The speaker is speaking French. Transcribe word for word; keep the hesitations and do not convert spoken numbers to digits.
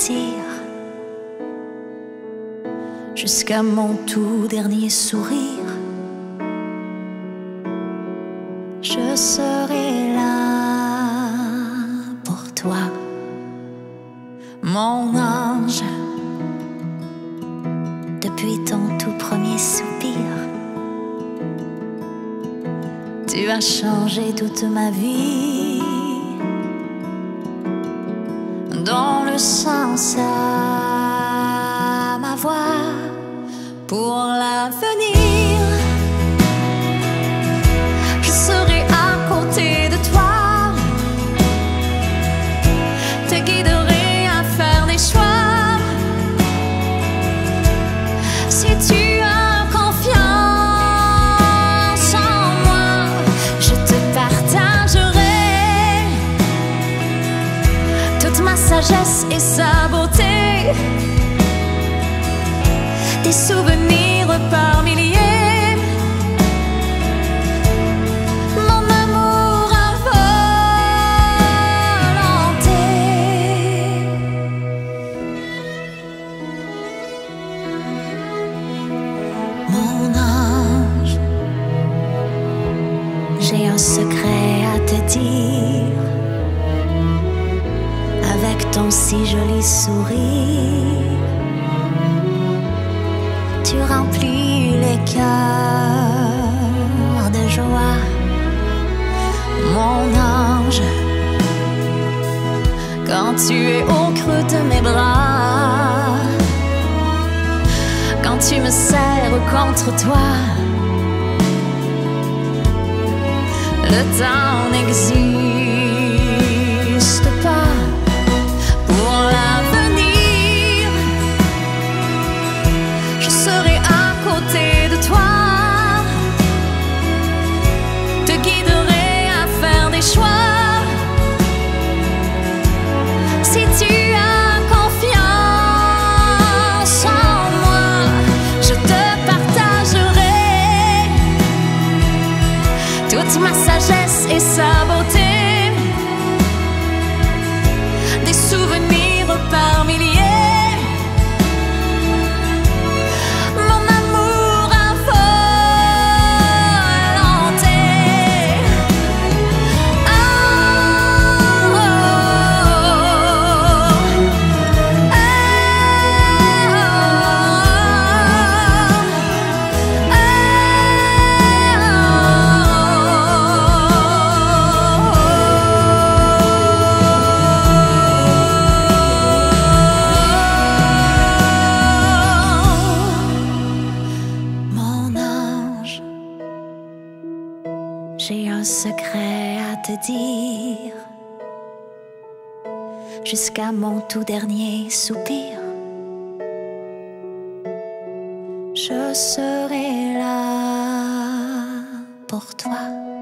partir jusqu'à mon tout dernier sourire. Je serai là pour toi, mon ange, depuis ton tout premier soupir. Tu as changé toute ma vie dans le sens à ma voix pour l'avenir. Je serai à côté de toi, te guiderai à faire des choix. Si tu sagesse et sa beauté, des souvenirs par milliers, mon amour à volonté. Mon ange, j'ai un secret à te dire. Avec ton si joli sourire, tu remplis les cœurs de joie, mon ange. Quand tu es au creux de mes bras, quand tu me serres contre toi, le temps n'existe pas. Ma sagesse et sa beauté, des souvenirs par milliers, mon amour à volonté. Oh, oh, oh, oh, oh, oh. J'ai un secret à te dire, jusqu'à mon tout dernier soupir. Je serai là pour toi.